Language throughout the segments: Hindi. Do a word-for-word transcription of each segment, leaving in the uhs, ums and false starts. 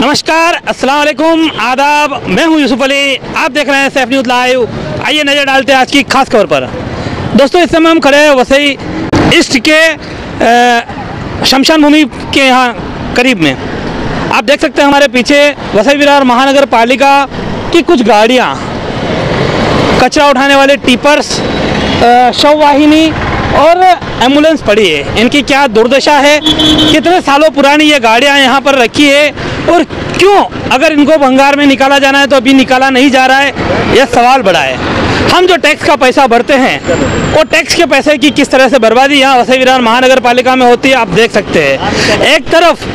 नमस्कार, अस्सलाम वालेकुम, आदाब। मैं हूं यूसुफ़ अली, आप देख रहे हैं सैफ न्यूज़ लाइव। आइए नज़र डालते हैं आज की खास खबर पर। दोस्तों, इस समय हम खड़े हैं वसई ईस्ट के शमशान भूमि के यहाँ करीब में। आप देख सकते हैं हमारे पीछे वसई विरार महानगर पालिका की कुछ गाड़ियाँ, कचरा उठाने वाले टिपर्स, शववाहिनी और एम्बुलेंस पड़ी है। इनकी क्या दुर्दशा है, कितने सालों पुरानी ये गाड़ियाँ यहाँ पर रखी है और क्यों, अगर इनको भंगार में निकाला जाना है तो अभी निकाला नहीं जा रहा है, यह सवाल बड़ा है। हम जो टैक्स का पैसा भरते हैं वो टैक्स के पैसे की किस तरह से बर्बादी यहाँ वसई विरार महानगर पालिका में होती है, आप देख सकते हैं। एक तरफ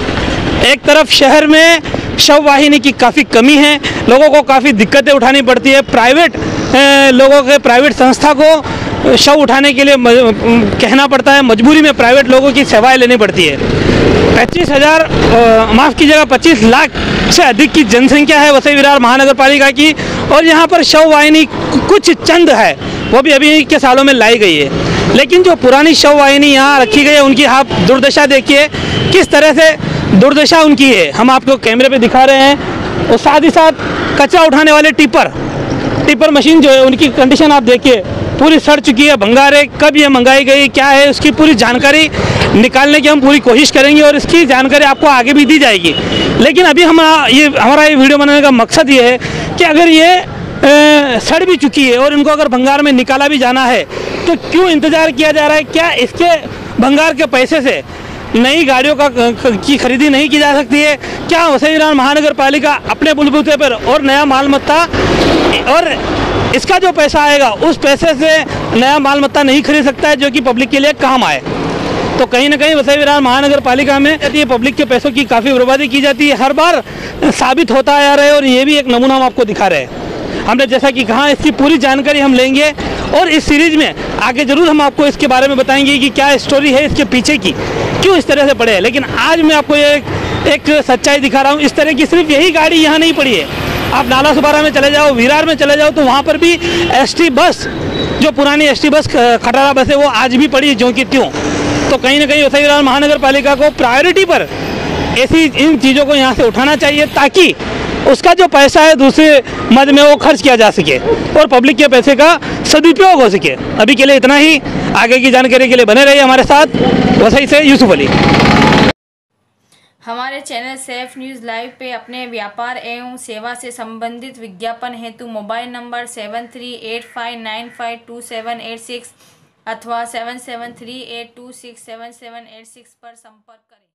एक तरफ शहर में शववाहिनी की काफ़ी कमी है, लोगों को काफ़ी दिक्कतें उठानी पड़ती है। प्राइवेट लोगों के प्राइवेट संस्था को शव उठाने के लिए कहना पड़ता है, मजबूरी में प्राइवेट लोगों की सेवाएँ लेनी पड़ती है। पच्चीस हज़ार माफ़ कीजिएगा पच्चीस लाख से अधिक की जनसंख्या है वसई विरार महानगर पालिका की, और यहाँ पर शववाहिनी कुछ चंद है, वो भी अभी के सालों में लाई गई है। लेकिन जो पुरानी शववाहिनी यहाँ रखी गई है उनकी आप दुर्दशा देखिए, किस तरह से दुर्दशा उनकी है, हम आपको कैमरे पे दिखा रहे हैं। और साथ ही साथ कचरा उठाने वाले टिपर टिपर मशीन जो है उनकी कंडीशन आप देखिए, पूरी सड़ चुकी है, भंगार है। कब ये मंगाई गई, क्या है, उसकी पूरी जानकारी निकालने की हम पूरी कोशिश करेंगे और इसकी जानकारी आपको आगे भी दी जाएगी। लेकिन अभी हम ये हमारा ये वीडियो बनाने का मकसद ये है कि अगर ये ए, सड़ भी चुकी है और इनको अगर भंगार में निकाला भी जाना है तो क्यों इंतज़ार किया जा रहा है? क्या इसके भंगार के पैसे से नई गाड़ियों का की खरीदी नहीं की जा सकती है? क्या वसई विरार महानगर पालिका अपने बुलबुते पर और नया माल मत्ता और इसका जो पैसा आएगा उस पैसे से नया माल मत्ता नहीं खरीद सकता है जो कि पब्लिक के लिए काम आए? तो कहीं ना कहीं वसई विरार महानगर पालिका में ये पब्लिक के पैसों की काफ़ी बर्बादी की जाती है, हर बार साबित होता आ रहा है। और ये भी एक नमूना हम आपको दिखा रहे हैं। हमने जैसा कि कहा, इसकी पूरी जानकारी हम लेंगे और इस सीरीज़ में आगे ज़रूर हम आपको इसके बारे में बताएंगे कि क्या स्टोरी है इसके पीछे की, क्यों इस तरह से पड़े हैं। लेकिन आज मैं आपको ये एक सच्चाई दिखा रहा हूँ। इस तरह की सिर्फ यही गाड़ी यहाँ नहीं पड़ी है, आप नाला सुबारा में चले जाओ, विरार में चले जाओ तो वहाँ पर भी एसटी बस, जो पुरानी एसटी बस खटारा बस है, वो आज भी पड़ी है ज्यों की त्यों। तो कहीं ना कहीं वसई विरार महानगर पालिका को प्रायोरिटी पर ऐसी इन चीज़ों को यहाँ से उठाना चाहिए ताकि उसका जो पैसा है दूसरे मद में वो खर्च किया जा सके और पब्लिक के पैसे का सदुपयोग हो सके। अभी के लिए इतना ही, आगे की जानकारी के लिए बने रहिए हमारे साथ। वसई से यूसुफ़ अली। हमारे चैनल सैफ न्यूज़ लाइव पे अपने व्यापार एवं सेवा से संबंधित विज्ञापन हेतु mobile number seven three eight five nine five two seven eight six अथवा seven seven three eight two six seven seven eight six पर संपर्क करें।